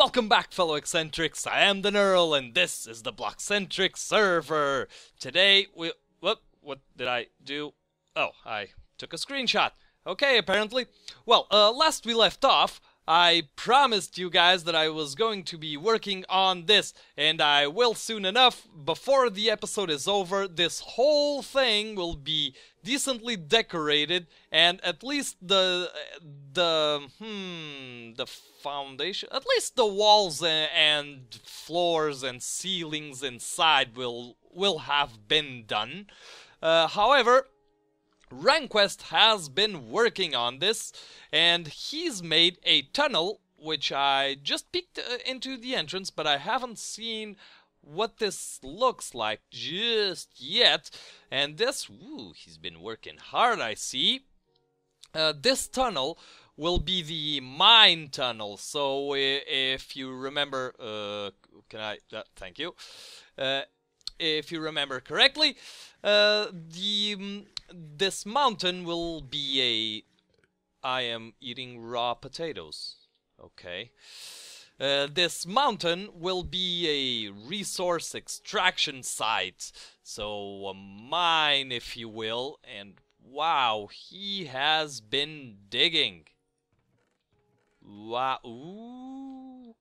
Welcome back, fellow eccentrics. I am TheNirl, and this is the BloXCentric server. Today we... What did I do? Oh, I took a screenshot. Okay, apparently. Well, last we left off, I promised you guys that I was going to be working on this, and I will soon enough. Before the episode is over, this whole thing will be decently decorated, and at least the foundation, at least the walls and floors and ceilings inside will have been done. However, Ranquest has been working on this, and he's made a tunnel, which I just peeked into the entrance, but I haven't seen what this looks like just yet. And this, he's been working hard, I see. This tunnel will be the mine tunnel, so if you remember, thank you. If you remember correctly, this mountain will be a... I am eating raw potatoes. Okay. This mountain will be a resource extraction site. So a mine, if you will. And wow, he has been digging. Wow. Ooh.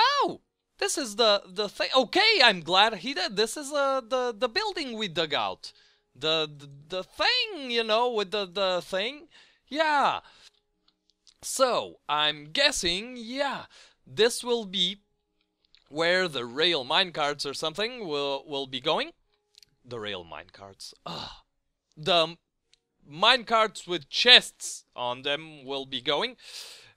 Ow! This is the thing. Okay, I'm glad he did. This is the building we dug out. The thing, you know, with the thing. Yeah. So, I'm guessing, yeah, this will be where the rail minecarts or something will be going. The rail minecarts. The minecarts with chests on them will be going.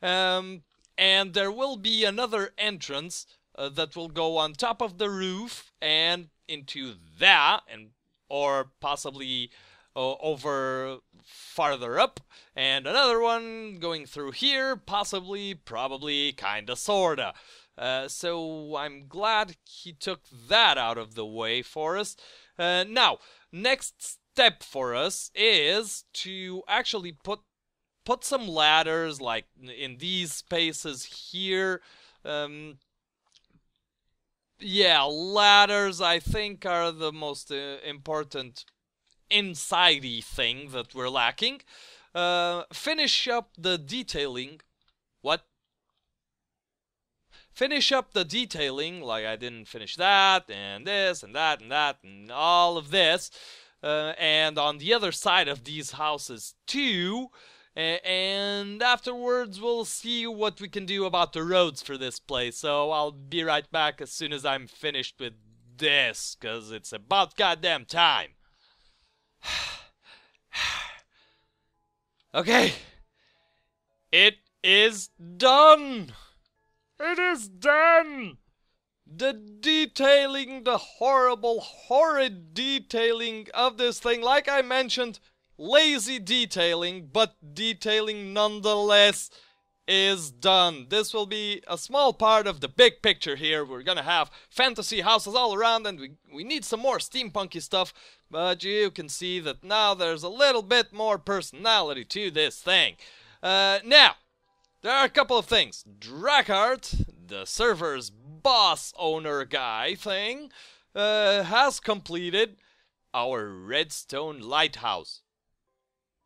And there will be another entrance that will go on top of the roof and into that, and or possibly over farther up, and another one going through here, possibly, probably, kinda, sorta. So I'm glad he took that out of the way for us. Now, next step for us is to actually put some ladders, like in these spaces here. Yeah, ladders, I think, are the most important insidey thing that we're lacking. Finish up the detailing. What? Finish up the detailing, like I didn't finish that, and this, and that, and that, and all of this. And on the other side of these houses, too. And afterwards we'll see what we can do about the roads for this place. So I'll be right back as soon as I'm finished with this, because it's about goddamn time. Okay. It is done. It is done. The detailing, the horrible, horrid detailing of this thing, like I mentioned, lazy detailing, but detailing nonetheless, is done. This will be a small part of the big picture here. We're gonna have fantasy houses all around, and we need some more steampunky stuff, but you can see that now there's a little bit more personality to this thing. Now, there are a couple of things. Drakkart, the server's boss owner guy thing, has completed our Redstone Lighthouse.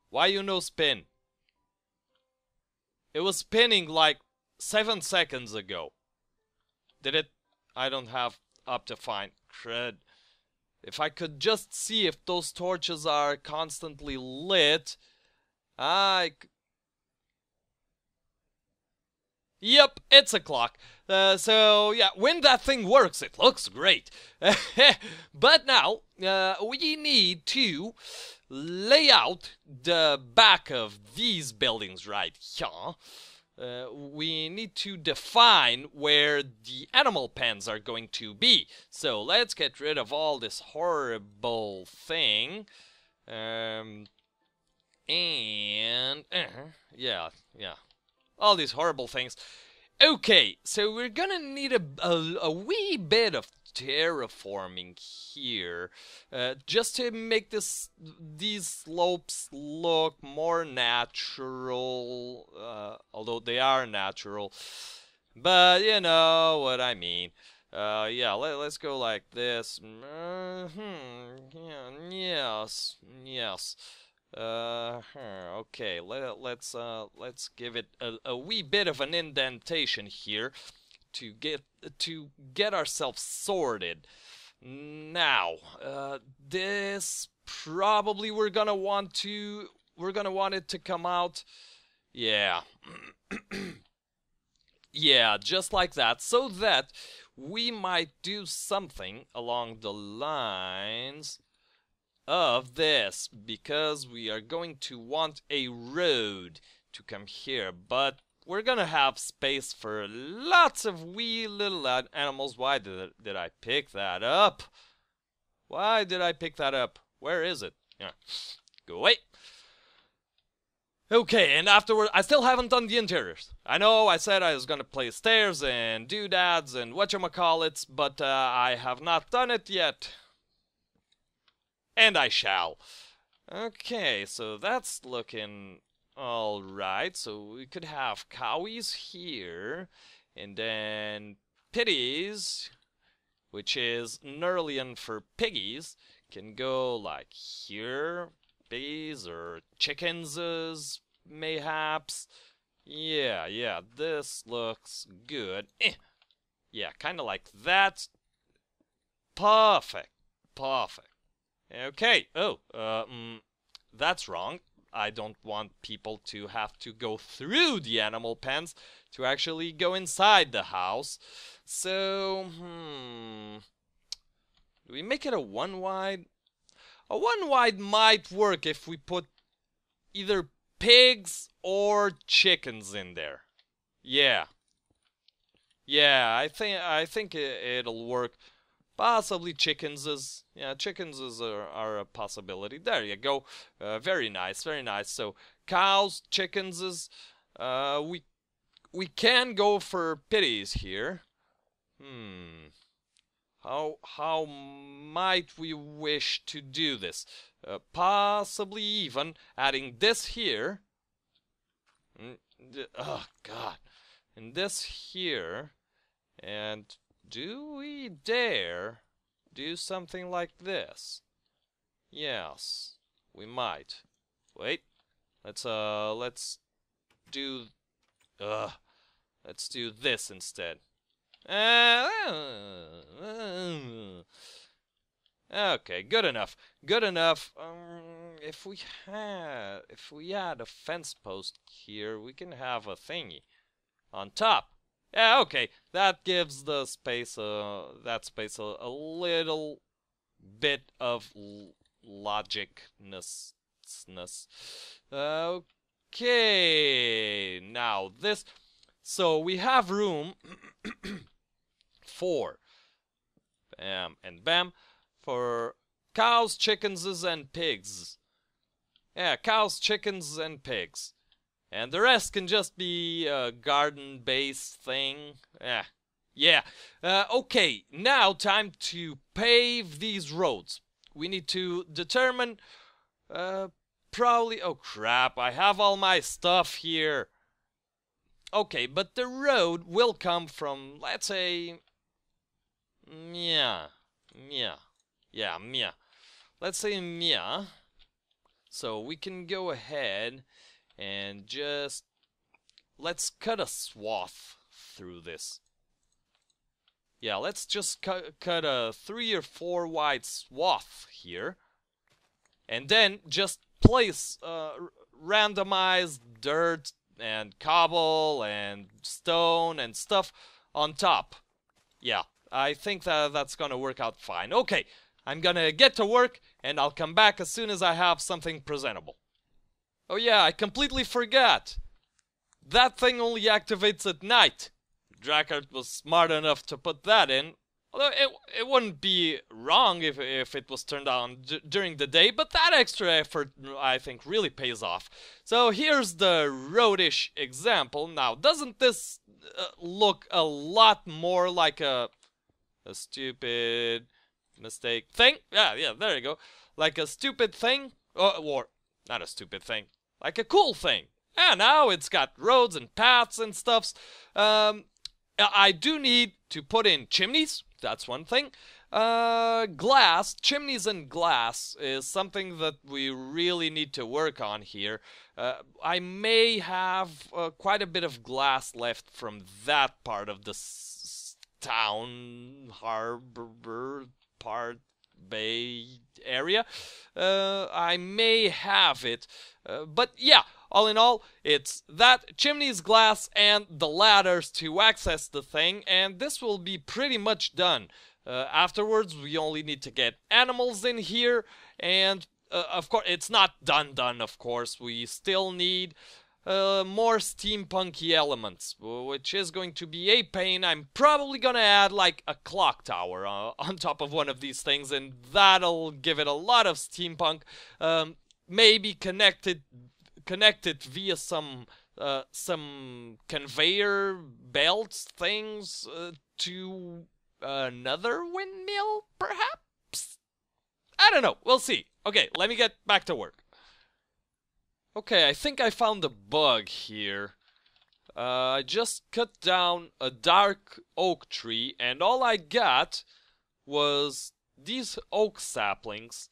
Why you no spin? It was spinning like 7 seconds ago. Did it? I don't have up to find. Crud. If I could just see if those torches are constantly lit. Yep, it's a clock. So, yeah, when that thing works, it looks great. But now, we need to lay out the back of these buildings right here. We need to define where the animal pens are going to be. So, let's get rid of all this horrible thing. Yeah. All these horrible things. Okay, so we're gonna need a wee bit of terraforming here, just to make these slopes look more natural, although they are natural. But you know what I mean. Yeah, let's go like this. Yeah, yes. Okay, let's give it a wee bit of an indentation here to get ourselves sorted. Now, this probably we're gonna want it to come out. Yeah. Yeah, just like that, so that we might do something along the lines of this, because we are going to want a road to come here, but we're gonna have space for lots of wee little animals. Why did I pick that up? Why did I pick that up? Where is it? Yeah. Go away. Okay, and afterward, I still haven't done the interiors. I know I said I was gonna play stairs and doodads and whatchamacallits, but I have not done it yet. And I shall. Okay, so that's looking alright. So we could have cowies here, and then pitties, which is Nerlian for piggies, can go like here. Bees or chickens, mayhaps. Yeah, this looks good. Yeah, kind of like that. Perfect. Okay, that's wrong. I don't want people to have to go through the animal pens to actually go inside the house. So, do we make it a one wide? A one-wide might work if we put either pigs or chickens in there. Yeah, I think it'll work. Possibly chickenses. Yeah, chickenses are a possibility. There you go. Very nice. So cows, chickenses. We can go for pitties here. How might we wish to do this? Possibly even adding this here. Oh, God. And this here. And do we dare do something like this? Yes, we might. Wait. Let's do this instead. Okay, good enough. If we add a fence post here, we can have a thingy on top. Yeah, okay, that gives the space a little bit of logicness. Okay, now this. So we have room. Four. Bam and bam. For cows, chickens, and pigs. Yeah, cows, chickens, and pigs. And the rest can just be a garden-based thing. Yeah. Okay, now time to pave these roads. We need to determine... probably... Oh, crap. I have all my stuff here. Okay, but the road will come from, let's say... Mia. Let's say Mia. So we can go ahead and just... Let's cut a swath through this. Yeah, let's just cut a 3 or 4 wide swath here. And then just place randomized dirt and cobble and stone and stuff on top. Yeah. I think that's gonna work out fine. Okay, I'm gonna get to work, and I'll come back as soon as I have something presentable. Oh yeah, I completely forgot. That thing only activates at night. Drakkart was smart enough to put that in. Although it wouldn't be wrong if it was turned on during the day, but that extra effort, I think, really pays off. So here's the roadish example. Now, doesn't this look a lot more like a stupid mistake thing? Yeah, there you go. Like a stupid thing, or not a stupid thing, like a cool thing. And now it's got roads and paths and stuffs. I do need to put in chimneys. That's one thing. Glass, chimneys and glass is something that we really need to work on here. I may have quite a bit of glass left from that part of the town, harbor, part, bay area. I may have it, but yeah. All in all, it's that, chimneys, glass, and the ladders to access the thing, and this will be pretty much done. Afterwards, we only need to get animals in here, and of course, it's not done, of course. We still need more steampunky elements, which is going to be a pain. I'm probably gonna add, like, a clock tower on top of one of these things, and that'll give it a lot of steampunk, maybe connected via some conveyor belts things to another windmill, perhaps? I don't know. We'll see. Okay, let me get back to work. Okay, I think I found the bug here. I just cut down a dark oak tree, and all I got was these oak saplings.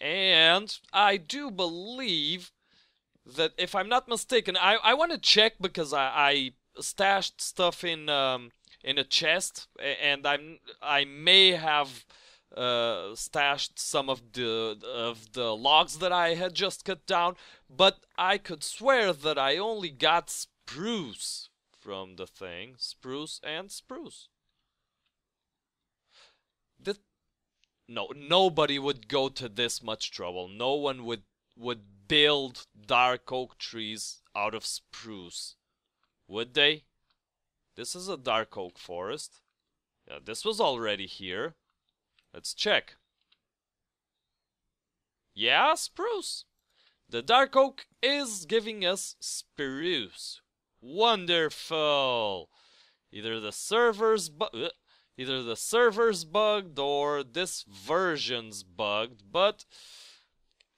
And I do believe that, if I'm not mistaken, I want to check, because I stashed stuff in a chest, and I may have stashed some of the logs that I had just cut down, but I could swear that I only got spruce from the thing. Spruce and spruce. Nobody would go to this much trouble. No one would build dark oak trees out of spruce, would they? This is a dark oak forest. Yeah, this was already here. Let's check. Yeah, spruce. The dark oak is giving us spruce. Wonderful. Either the server's bugged or this version's bugged, but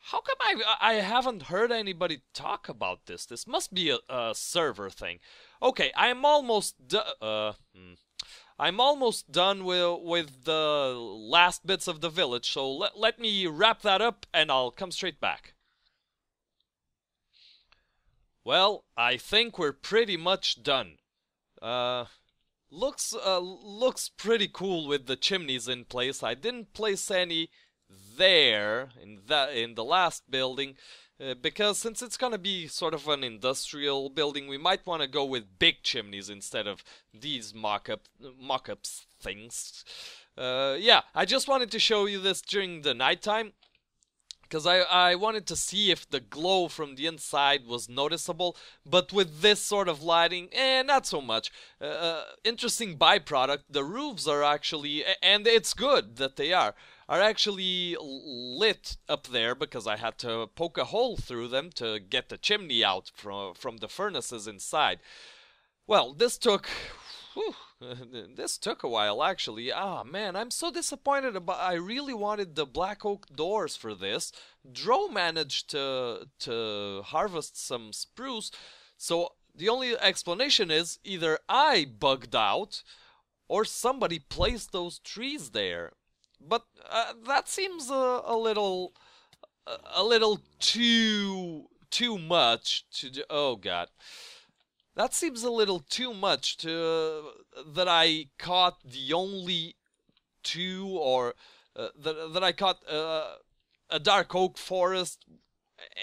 how come I haven't heard anybody talk about this? This must be a server thing. Okay, I'm almost done with the last bits of the village, so let me wrap that up and I'll come straight back. Well, I think we're pretty much done. Looks pretty cool with the chimneys in place. I didn't place any there in the last building, because since it's gonna be sort of an industrial building, we might want to go with big chimneys instead of these mock-ups things. Yeah, I just wanted to show you this during the nighttime, because I wanted to see if the glow from the inside was noticeable, but with this sort of lighting, not so much. Interesting byproduct, the roofs are actually, and it's good that they are actually lit up there, because I had to poke a hole through them to get the chimney out from the furnaces inside. Well, this took... Whew, this took a while, actually. Ah, man, I'm so disappointed about... I really wanted the black oak doors for this. Dro managed to harvest some spruce, so the only explanation is either I bugged out or somebody placed those trees there. But that seems a little too much to do. Oh, God. That seems a little too much to that I caught the only two, or that I caught a dark oak forest,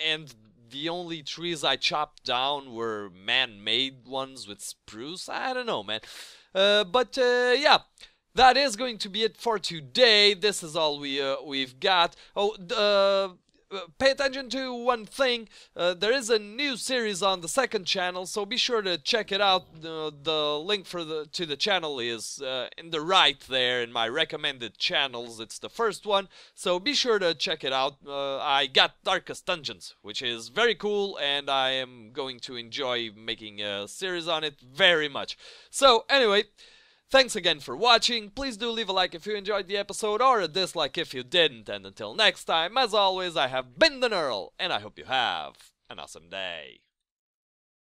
and the only trees I chopped down were man-made ones with spruce. I don't know, man. But yeah, that is going to be it for today. This is all we've got. Oh, pay attention to one thing. There is a new series on the second channel, so be sure to check it out. The link to the channel is in the right there in my recommended channels. It's the first one, so be sure to check it out. I got Darkest Dungeons, which is very cool, and I am going to enjoy making a series on it very much. So anyway, thanks again for watching. Please do leave a like if you enjoyed the episode, or a dislike if you didn't. And until next time, as always, I have been TheNirl, and I hope you have an awesome day.